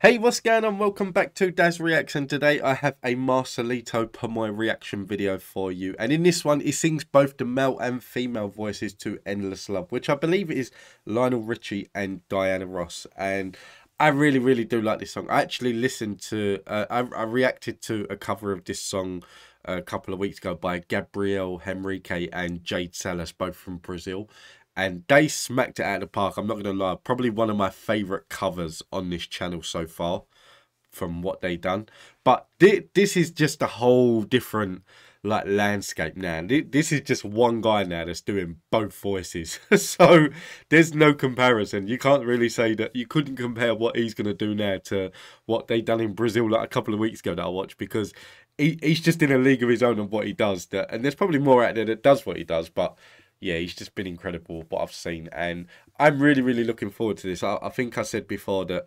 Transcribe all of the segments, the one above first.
Hey, what's going on? Welcome back to Daz Reacts, and today I have a Marcelito Pomoy reaction video for you. And in this one, he sings both the male and female voices to Endless Love, which I believe is Lionel Richie and Diana Ross. And I really, really do like this song. I actually listened to, I reacted to a cover of this song a couple of weeks ago by Gabriel Henrique and Jade Salas, both from Brazil. And they smacked it out of the park. I'm not going to lie. Probably one of my favourite covers on this channel so far from what they done. But this is just a whole different like landscape now. This is just one guy now that's doing both voices. So there's no comparison. You can't really say that you couldn't compare what he's going to do now to what they done in Brazil like a couple of weeks ago that I watched, because he's just in a league of his own on what he does. And there's probably more out there that does what he does, but yeah, he's just been incredible, what I've seen. And I'm really, really looking forward to this. I think I said before that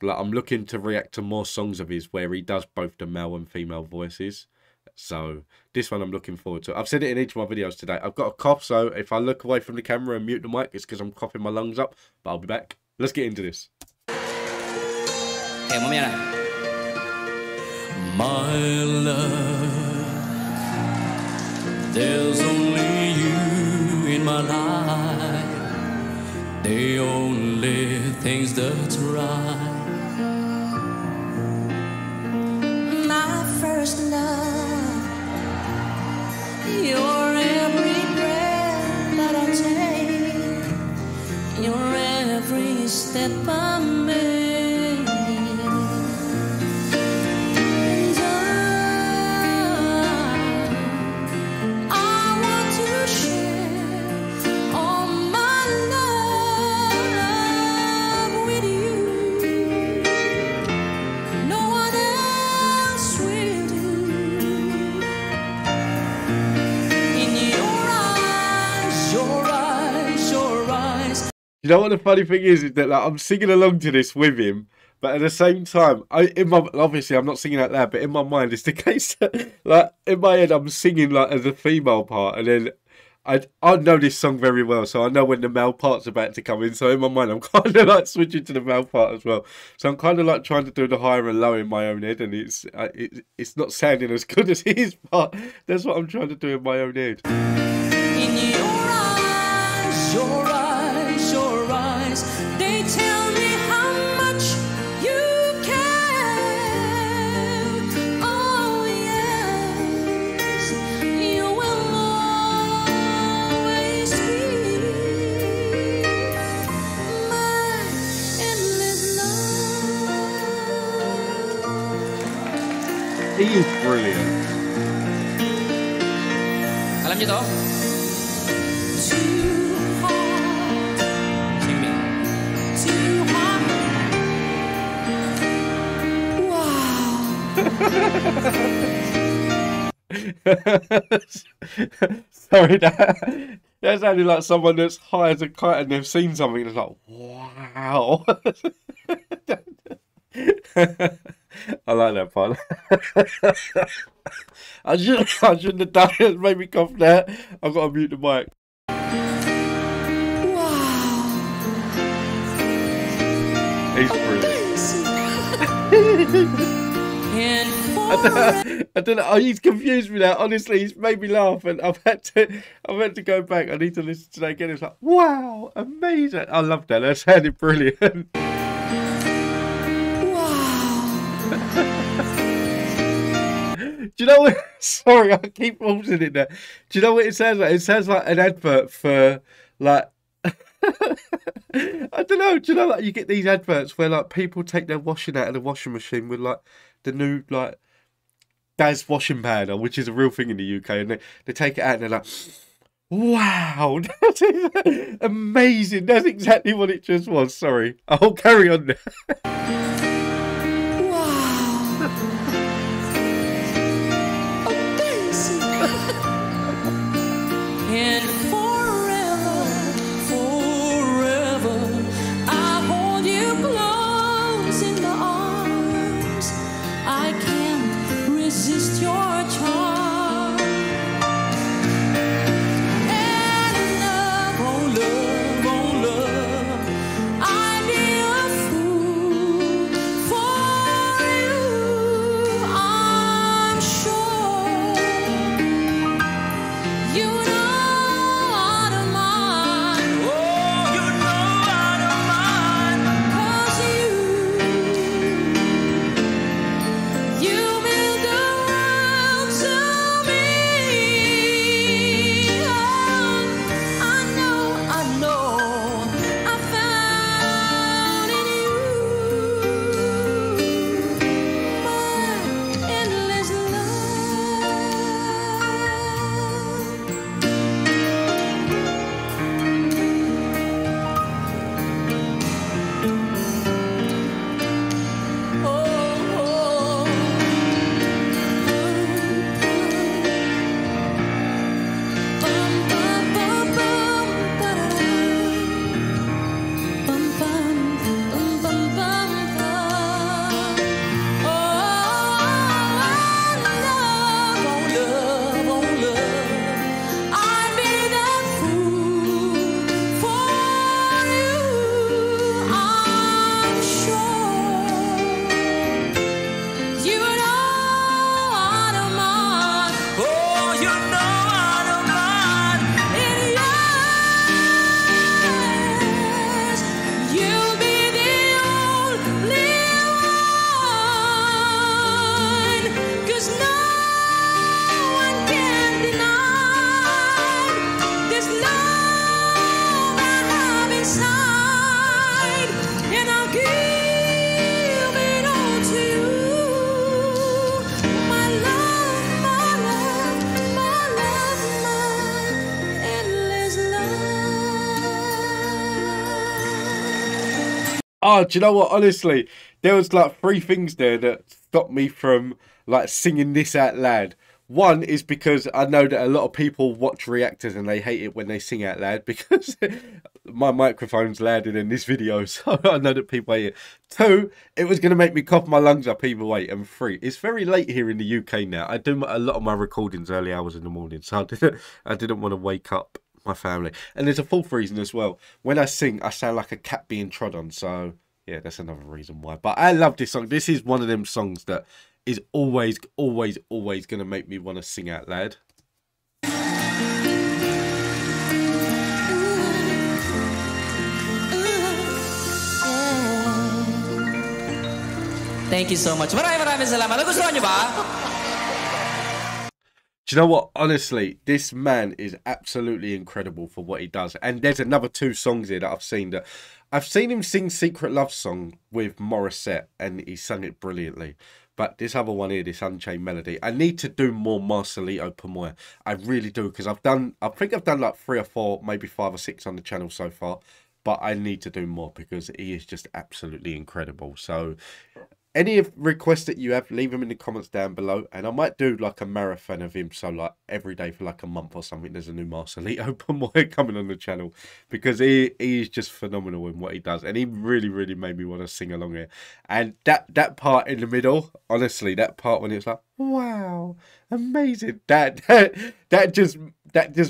like, I'm looking to react to more songs of his where he does both the male and female voices. So this one I'm looking forward to. I've said it in each of my videos today. I've got a cough, so if I look away from the camera and mute the mic, it's because I'm coughing my lungs up. But I'll be back. Let's get into this. Hey, my love, there's only you in my life, the only things that's right. My first love, you're every breath that I take, you're every step I make. You know what the funny thing is that like, I'm singing along to this with him, but at the same time, obviously I'm not singing out loud, but in my mind it's the case that like in my head I'm singing like as a female part, and then I know this song very well, so I know when the male part's about to come in. So in my mind I'm kind of like switching to the male part as well. So I'm kind of like trying to do the higher and low in my own head, and it's not sounding as good as his part. That's what I'm trying to do in my own head. In your eyes, your eyes. They tell me how much you care. Oh yes, you will always be my endless love. He is brilliant. Alam niyo to? Sorry, that sounded like someone that's high as a kite and they've seen something and it's like, wow. I like that part. I shouldn't have done it. It made me cough there. I've got to mute the mic. Wow. He's brilliant. I don't know. Oh, he's confused me now. Honestly, he's made me laugh, and I've had to go back. I need to listen to that again. It's like, wow, amazing. I love that. That sounded brilliant. Wow. Do you know what? Sorry, I keep pausing it there. Do you know what it sounds like? It sounds like an advert for like. I don't know. Do you know like you get these adverts where like people take their washing out of the washing machine with like the new like Daz washing powder, which is a real thing in the UK, and they take it out and they're like, wow, that is amazing. That's exactly what it just was. Sorry, I'll carry on now. Wow. Amazing. And Oh, do you know what? Honestly, there was like three things there that stopped me from like singing this out loud. One is because I know that a lot of people watch reactors and they hate it when they sing out loud because my microphone's louder than this video, so I know that people hate it. Two, it was going to make me cough my lungs up either way. And three, it's very late here in the UK now. I do a lot of my recordings early hours in the morning, so I didn't want to wake up my family. And there's a fourth reason as well. When I sing, I sound like a cat being trod on, so yeah, that's another reason why. But I love this song. This is one of them songs that is always, always, always going to make me want to sing out loud. Thank you so much. Do you know what? Honestly, this man is absolutely incredible for what he does. And there's another two songs here that I've seen that... I've seen him sing Secret Love Song with Morissette, and he sung it brilliantly. But this other one here, this Unchained Melody, I need to do more Marcelito Pomoy. I really do, because I think I've done like 3 or 4, maybe 5 or 6 on the channel so far. But I need to do more because he is just absolutely incredible. So any requests that you have, leave them in the comments down below. And I might do like a marathon of him. So like every day for like a month or something, there's a new Marcelito Pomoy coming on the channel. Because he is just phenomenal in what he does. And he really, really made me want to sing along here. And that part in the middle, honestly, that part when it's like, wow, amazing. That just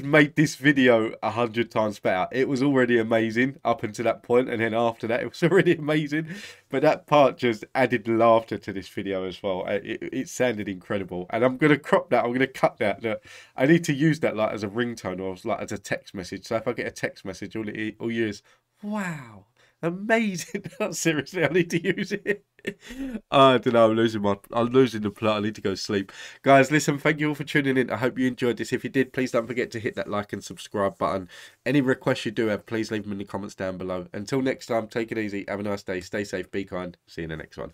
made this video 100 times better. It was already amazing up until that point, and then after that, it was already amazing. But that part just added laughter to this video as well. It sounded incredible, and I'm gonna crop that. I'm gonna cut that. Look, I need to use that like as a ringtone or like as a text message. So if I get a text message, all you is wow, amazing. Seriously, I need to use it. I don't know, I'm losing the plot. I need to go sleep. Guys, listen, thank you all for tuning in. I hope you enjoyed this. If you did, please don't forget to hit that like and subscribe button. Any requests you do have, please leave them in the comments down below. Until next time, take it easy, have a nice day, stay safe, be kind. See you in the next one.